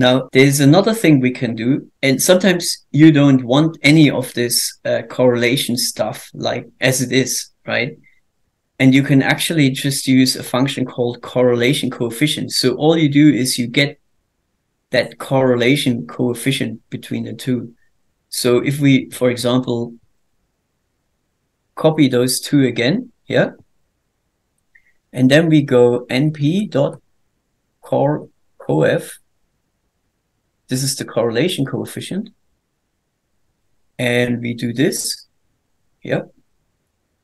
Now, there's another thing we can do, and sometimes you don't want any of this correlation stuff like as it is, right? And you can actually just use a function called correlation coefficient. So all you do is you get that correlation coefficient between the two. So if we, for example, copy those two again, yeah? And then we go np.corrcoef. This is the correlation coefficient. And we do this, yeah?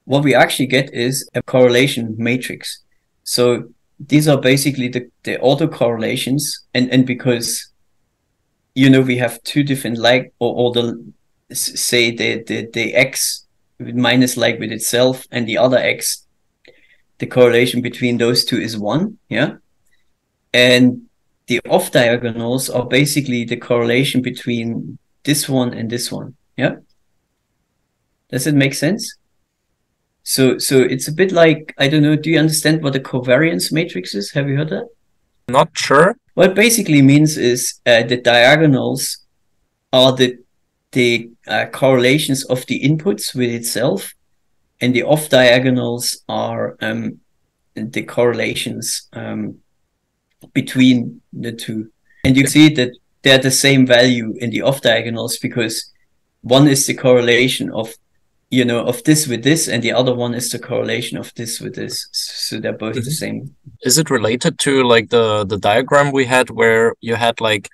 What we actually get is a correlation matrix. So these are basically the autocorrelations. And because, you know, we have two different like, or the, say the X minus like with itself and the other X, the correlation between those two is one. Yeah. And the off diagonals are basically the correlation between this one and this one. Yeah. Does it make sense? So it's a bit like, I don't know, do you understand what a covariance matrix is? Have you heard that? Not sure. What it basically means is the diagonals are the correlations of the inputs with itself, and the off diagonals are the correlations between the two. And you see that they're the same value in the off diagonals because one is the correlation of, you know, of this with this, and the other one is the correlation of this with this. So they're both the same. Is it related to like the diagram we had where you had like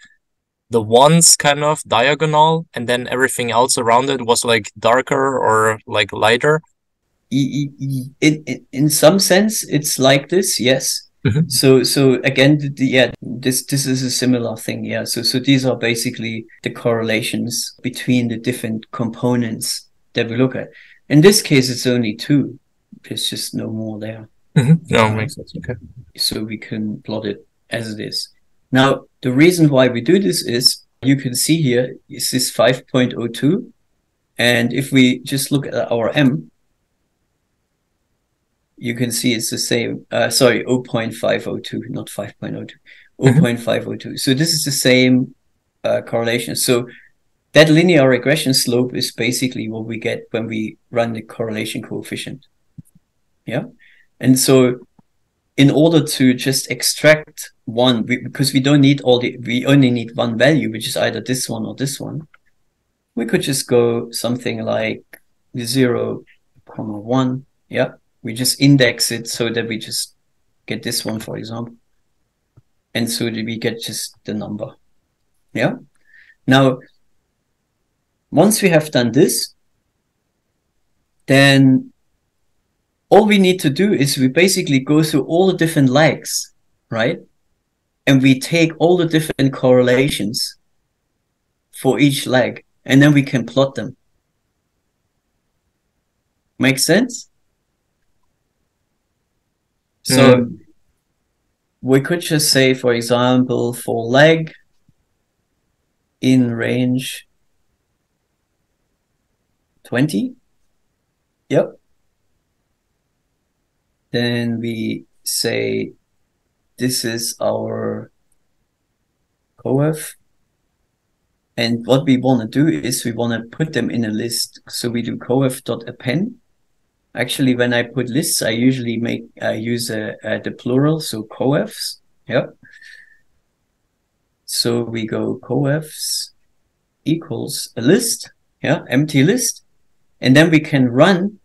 the ones kind of diagonal and then everything else around it was like darker or like lighter? In some sense, it's like this, yes. So again, this is a similar thing, yeah. So these are basically the correlations between the different components that we look at. In this case, it's only two. There's just no more there. No, makes sense. Okay. So we can plot it as it is. Now, the reason why we do this is, you can see here, is this 5.02. And if we just look at our M, you can see it's the same, sorry, 0.502, not 5.02, 0.502. So this is the same correlation. So that linear regression slope is basically what we get when we run the correlation coefficient. Yeah. And so in order to just extract one, because we don't need all the, we only need one value, which is either this one or this one. We could just go something like 0, 1. Yeah. We just index it so that we just get this one, for example. And so that we get just the number. Yeah. Now, once we have done this, then all we need to do is we basically go through all the different likes, right? And we take all the different correlations for each like, and then we can plot them. Make sense? So we could just say, for example, for leg in range 20. Yep. Then we say this is our coef. And what we want to do is we want to put them in a list. So we do coef.append. Actually, when I put lists, I usually use the plural, so coefs. Yep. So we go coefs equals a list, yeah, empty list. And then we can run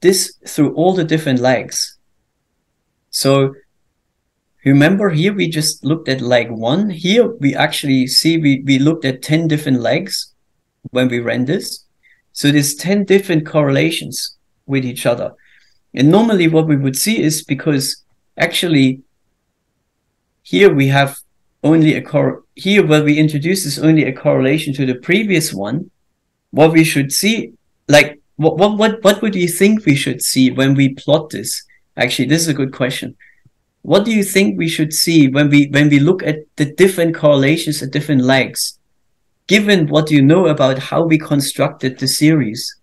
this through all the different legs. So remember here, we just looked at leg one. Here we actually see, we looked at 10 different legs when we ran this. So there's 10 different correlations with each other. And normally what we would see is, because actually here we have only a here where we introduce is only a correlation to the previous one. What we should see, like, what would you think we should see when we plot this? Actually, this is a good question. What do you think we should see when we look at the different correlations at different legs, given what you know about how we constructed the series?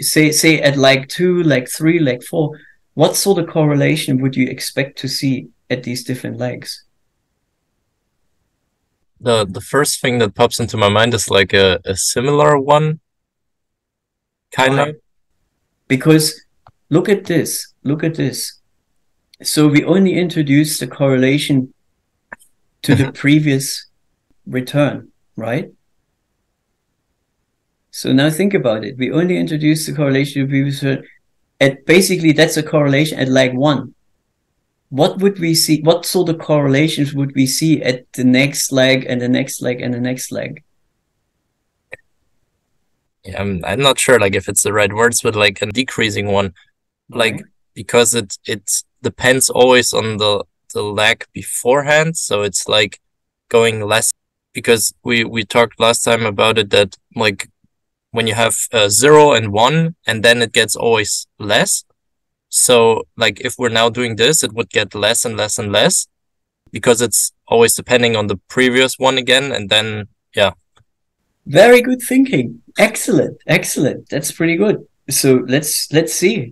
Say at leg 2, leg 3, leg 4, what sort of correlation would you expect to see at these different legs? the first thing that pops into my mind is like a similar one, kind of. Because look at this, look at this. So we only introduced the correlation to the previous return, right? So now think about it. We only introduced the correlation to the previous return. At basically, that's a correlation at like 1. What would we see? What sort of correlations would we see at the next leg and the next leg and the next leg? Yeah, I'm not sure like if it's the right words, but like a decreasing one, like because it depends always on the lag beforehand. So it's like going less, because we talked last time about it that like when you have 0 and 1 and then it gets always less. So like if we're now doing this, it would get less and less and less because it's always depending on the previous one again. And then, yeah. Very good thinking. Excellent. Excellent. That's pretty good. So let's see.